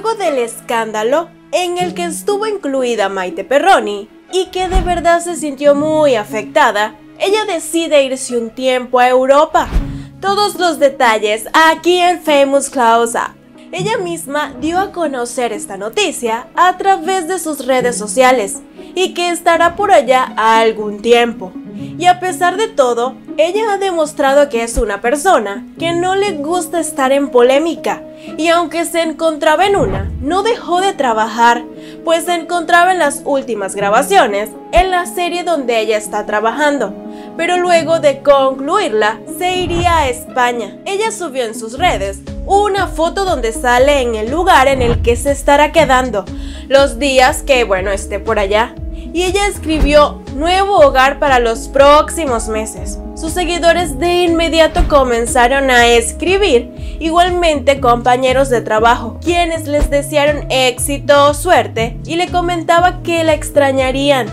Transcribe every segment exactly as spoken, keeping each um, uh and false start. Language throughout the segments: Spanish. luego del escándalo en el que estuvo incluida Maite Perroni y que de verdad se sintió muy afectada, ella decide irse un tiempo a Europa. Todos los detalles aquí en Famous Close Up. Ella misma dio a conocer esta noticia a través de sus redes sociales y que estará por allá algún tiempo. Y a pesar de todo, ella ha demostrado que es una persona que no le gusta estar en polémica, y aunque se encontraba en una, no dejó de trabajar, pues se encontraba en las últimas grabaciones en la serie donde ella está trabajando, pero luego de concluirla se iría a España. Ella subió en sus redes una foto donde sale en el lugar en el que se estará quedando, los días que, bueno, esté por allá. Y ella escribió nuevo hogar para los próximos meses. Sus seguidores de inmediato comenzaron a escribir, igualmente compañeros de trabajo, quienes les desearon éxito o suerte y le comentaba que la extrañarían.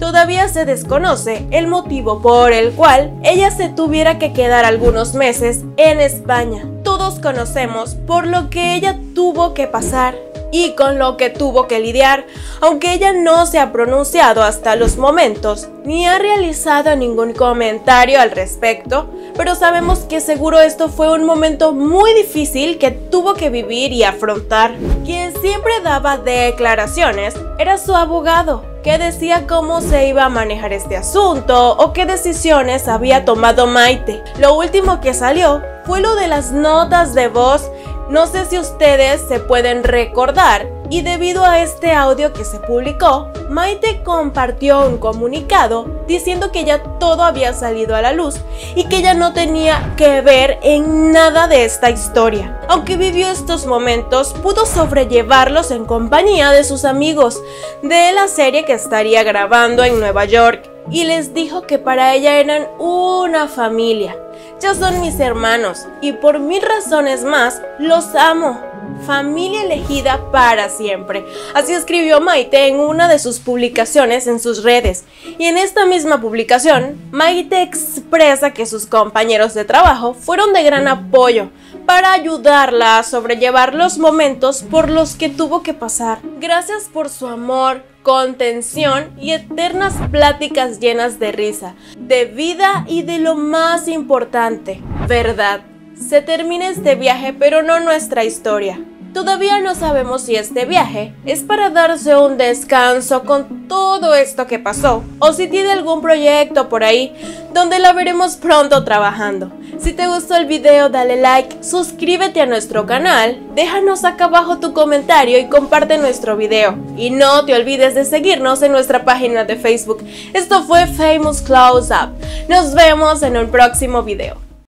Todavía se desconoce el motivo por el cual ella se tuviera que quedar algunos meses en España. Todos conocemos por lo que ella tuvo que pasar y con lo que tuvo que lidiar, aunque ella no se ha pronunciado hasta los momentos, ni ha realizado ningún comentario al respecto, pero sabemos que seguro esto fue un momento muy difícil que tuvo que vivir y afrontar. Quien siempre daba declaraciones era su abogado, que decía cómo se iba a manejar este asunto o qué decisiones había tomado Maite. Lo último que salió fue lo de las notas de voz. No sé si ustedes se pueden recordar, y debido a este audio que se publicó, Maite compartió un comunicado diciendo que ya todo había salido a la luz y que ella no tenía que ver en nada de esta historia. Aunque vivió estos momentos, pudo sobrellevarlos en compañía de sus amigos de la serie que estaría grabando en Nueva York, y les dijo que para ella eran una familia. Ya son mis hermanos y por mil razones más los amo. Familia elegida para siempre. Así escribió Maite en una de sus publicaciones en sus redes. Y en esta misma publicación, Maite expresa que sus compañeros de trabajo fueron de gran apoyo para ayudarla a sobrellevar los momentos por los que tuvo que pasar. Gracias por su amor, contención y eternas pláticas llenas de risa, de vida y de lo más importante, verdad. Se termina este viaje, pero no nuestra historia. Todavía no sabemos si este viaje es para darse un descanso con todo esto que pasó, o si tiene algún proyecto por ahí donde la veremos pronto trabajando. Si te gustó el video, dale like, suscríbete a nuestro canal, déjanos acá abajo tu comentario y comparte nuestro video. Y no te olvides de seguirnos en nuestra página de Facebook. Esto fue Famous Close Up. Nos vemos en un próximo video.